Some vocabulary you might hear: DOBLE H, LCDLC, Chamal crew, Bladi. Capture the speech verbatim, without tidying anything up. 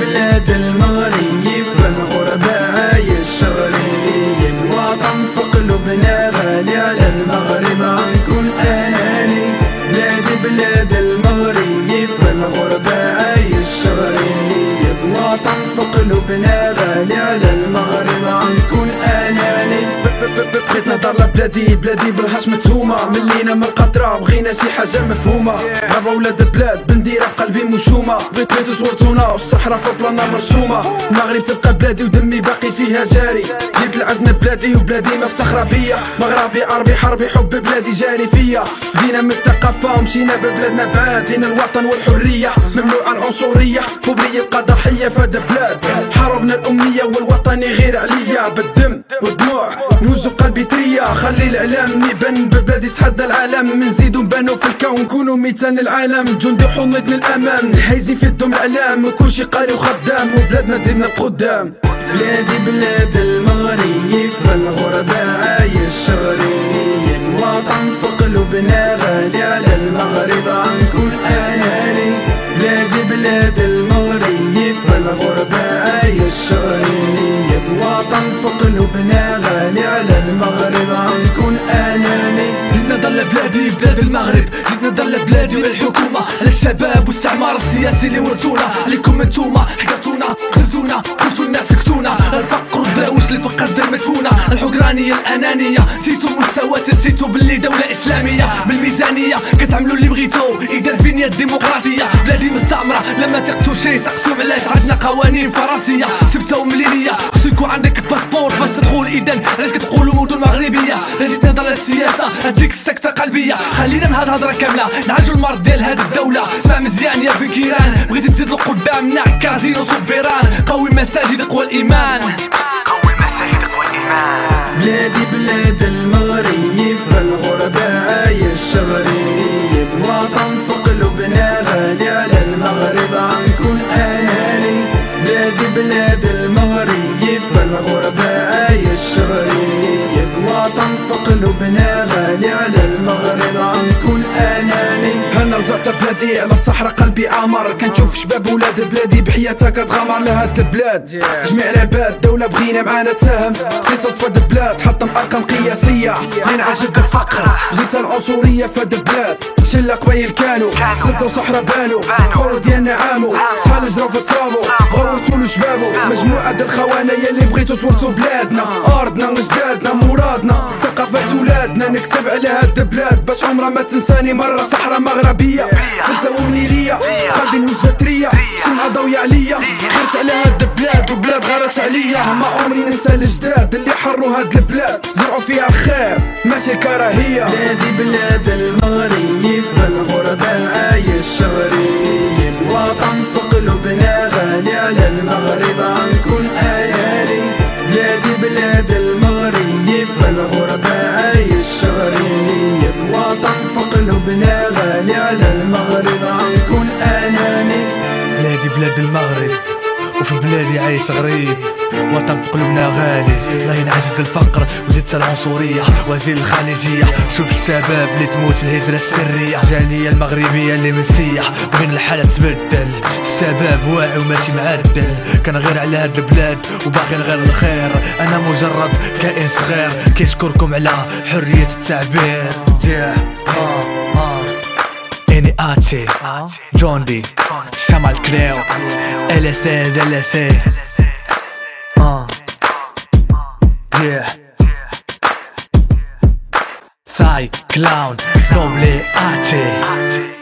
بلاد المغرب، فالغرباء هاي الشغريب، وطن في قلوبنا غالي، على المغرب غنكون اناني. بلادي بلاد المغرب، فالغرباء هاي الشغريب، وطن في قلوبنا غالي، على المغرب غنكون اناني. بغيت نهضر لبلادي، بلادي بالحشم متهومة، ملينا من القطرة بغينا شي حاجة مفهومة. غابة ولاد البلاد بنديرها في قلبي مشومة، بغيت بلادي صورتونا والصحراء في بلانا مرسومة. المغرب تبقى بلادي ودمي باقي فيها جاري، جبت العزنة بلادي وبلادي ما افتخرا بيا. مغربي عربي حربي حب بلادي جاري فيا، بدينا من الثقافة ومشينا ببلادنا بعاد، دين الوطن والحرية ممنوع العنصرية، بوبلي يبقى ضحية في هاد البلاد. حاربنا الأمنية والوطني غير عليا، بالدم والدموع نوزو في قلبي تريا. خلي الإعلام نبان ببلادي تحدى العالم، نزيدو نبانو في الكون نكونو ميتان العالم. جندي حنيتنا الأمان حايزين في الدم الإعلام، وكلشي قاري وخدام وبلادنا تزيدنا القدام. بلادي بلاد المغرب، فالغرباء هاي الشغريب، وطن في قلوبنا غالي، على المغرب غنكون أناني. بلادي بلاد المغرب، فالغرباء هاي الشغريب، وطن في قلوبنا غالي، على المغرب غنكون أناني. جيت نهضر لبلادي بلاد المغرب، جيت نهضر لبلادي والحكومة، على الشباب والاستعمار السياسي اللي ورثونا، عليكم انتوما حكاتونا خذونا قلتوا لنا سكتونا. الفقر والدرويش اللي في القصد المدفونة، الحقرانية الأنانية نسيتو المستوى، نسيتو باللي دولة إسلامية بالميزانية كتعملوا اللي بغيتو. إذا فين هي الديمقراطية؟ بلادي مستعمرة لما تقتلوا شي سقسوم علاش عندنا قوانين فرنسية سبتة ومليلية. خصو يكون عندك الباسبور باش تدخل، إذن علاش كتقولوا موضوع المغربية؟ لا جيت نهضر على السياسة غتجيك السكتة قلبية. خلينا من هاد الهضرة كاملة نعالجو المرض ديال هاد الدولة. اسمع مزيان يا بكيران، بغيتي تزيد لقدام نعكا زينو صبيران، قوي مساجد قوى الإيمان، قوي مساجد قوى الإيمان. بلادي بلاد المغرب، فالغرباء هاي الشغريب، وطن في قلوبنا غالي، على المغرب غنكون أناني. بلادي بلاد المغرب، فالغرباء هاي الشغريب، وطن في قلوبنا غالي، على المغرب غنكون أناني. رجعت بلادي على الصحراء قلبي عامر، كنشوف شباب ولاد بلادي بحياتها كتغامر. لهاد البلاد جميع العباد دولة بغينا معانا تساهم، اقتصاد فهاد البلاد حطم أرقام قياسية، غير عجد الفقر جيت العنصرية فهاد البلاد. شلة قبايل كانوا سلطة وصحراء بانوا، الحور ديالنا عامو شحال جراو فترامو، غورتو لشبابو مجموعة د الخوانية اللي بغيتو تورثو بلادنا، أرضنا وجدادنا مرادنا ثقافات ولادنا. نكتب على هاد البلاد باش عمرها ما تنساني مرة. صحراء مغربية سلطة ومنيرية قلبي نهزها ترية، شمعة ضوية عليا غيرت على هاد البلاد وبلاد غارت عليا. ما عمري ننسى الجداد اللي حروا هاد البلاد، زرعوا فيها الخير ماشي الكراهية. بلادي بلاد المغرب، فالغرباء هاي الشغريب، وطن في قلوبنا غالي، على المغرب غنكون أناني. بلادي بلاد المغرب، فالغرباء هاي الشغريب، وطن في قلوبنا غالي، على المغرب غنكون أناني. بلادي بلاد المغرب وفي بلادي عايش غريب، وطن في قلوبنا غالي، الله ينعجد الفقر وزدت العنصرية وزيل الخليجية. شوف الشباب اللي تموت الهجرة السرية، الجالية المغربية اللي منسيح وين الحالة تبدل، الشباب واعي وماشي معدل. كان غير على هاد البلاد وباغي غير الخير، أنا مجرد كائن صغير كيشكركم على حرية التعبير. N A T John D Shamal Creo L C D L C uh. Yeah Psy Clown Doble H